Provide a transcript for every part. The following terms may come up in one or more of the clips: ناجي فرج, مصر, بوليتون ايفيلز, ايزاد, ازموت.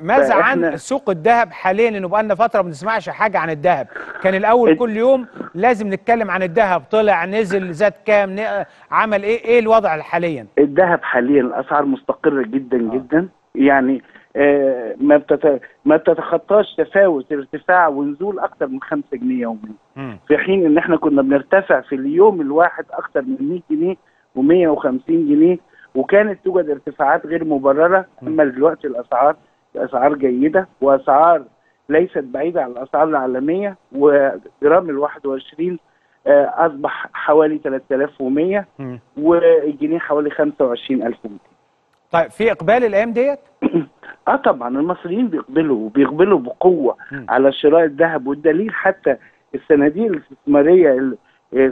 ماذا عن سوق الذهب حاليا؟ لانه بقى لنا فتره ما بنسمعش حاجه عن الذهب، كان الاول كل يوم لازم نتكلم عن الذهب، طلع نزل زاد كام، عمل ايه؟ ايه الوضع حاليا؟ الذهب حاليا الاسعار مستقره جدا جدا، يعني ما بتتخطاش تفاوت ارتفاع ونزول اكثر من 5 جنيه يوميا، في حين ان احنا كنا بنرتفع في اليوم الواحد اكثر من 100 جنيه و150 جنيه وكانت توجد ارتفاعات غير مبرره، اما دلوقتي الاسعار جيده واسعار ليست بعيده عن الاسعار العالميه، وجرام ال21 اصبح حوالي 3100 والجنيه حوالي 25200. طيب في اقبال الايام ديت؟ طبعا المصريين بيقبلوا بقوه على شراء الذهب، والدليل حتى الصناديق الاستثماريه،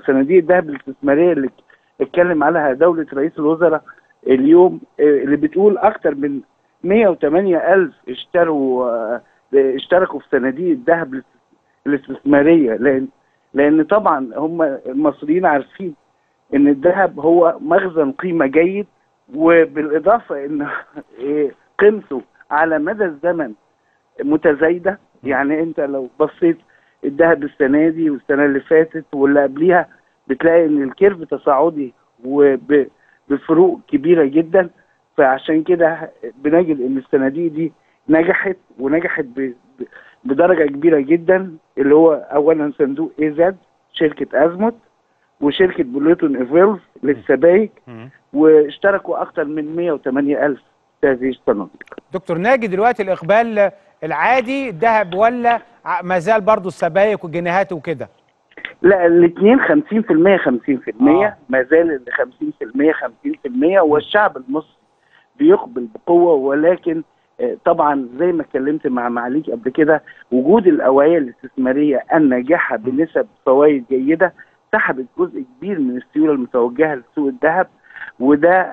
صناديق الذهب الاستثماريه اللي اتكلم عليها دوله رئيس الوزراء اليوم، اللي بتقول اكثر من 108,000 اشتركوا في صناديق الذهب الاستثماريه، لان طبعا هم المصريين عارفين ان الذهب هو مخزن قيمه جيد، وبالاضافه ان قيمته على مدى الزمن متزايده، يعني انت لو بصيت الذهب السنه دي والسنه اللي فاتت واللي قبليها بتلاقي ان الكيرف تصاعدي وبفروق كبيره جدا، فعشان كده بنجد ان الصناديق دي نجحت بدرجه كبيره جدا، اللي هو اولا صندوق ايزاد، شركه ازموت، وشركه بوليتون ايفيلز للسبائك، واشتركوا اكثر من 108,000 في هذه الصناديق. دكتور ناجي، دلوقتي الاقبال العادي ذهب ولا ما زال برضه السبائك والجنيهات وكده؟ لا، الاثنين 50% 50%، ما زال 50% 50%، والشعب المصري بيقبل بقوه، ولكن طبعا زي ما اتكلمت مع معاليك قبل كده، وجود الاوعيه الاستثماريه الناجحه بنسب فوائد جيده سحبت جزء كبير من السيوله المتوجهه لسوق الذهب، وده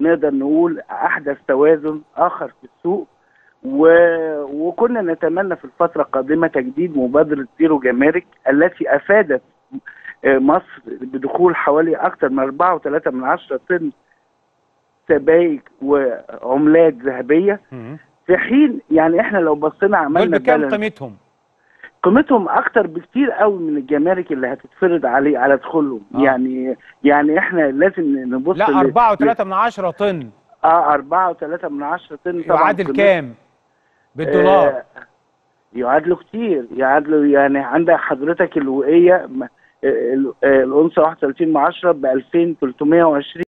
نقدر نقول احدث توازن اخر في السوق، وكنا نتمنى في الفتره القادمه تجديد مبادره زيرو جمارك التي افادت مصر بدخول حوالي اكثر من 4.3 طن سبائك وعملات ذهبيه، في حين يعني احنا لو بصينا عملنا بكام قيمتهم اكتر بكتير قوي من الجمارك اللي هتتفرض عليه على دخولهم. يعني احنا لازم نبص، لا 4.3 طن، 4.3 طن طبعا يعادل كام بالدولار؟ يعادله كتير، يعادله يعني عندك حضرتك الوقيه الأونصة 31 ب 2320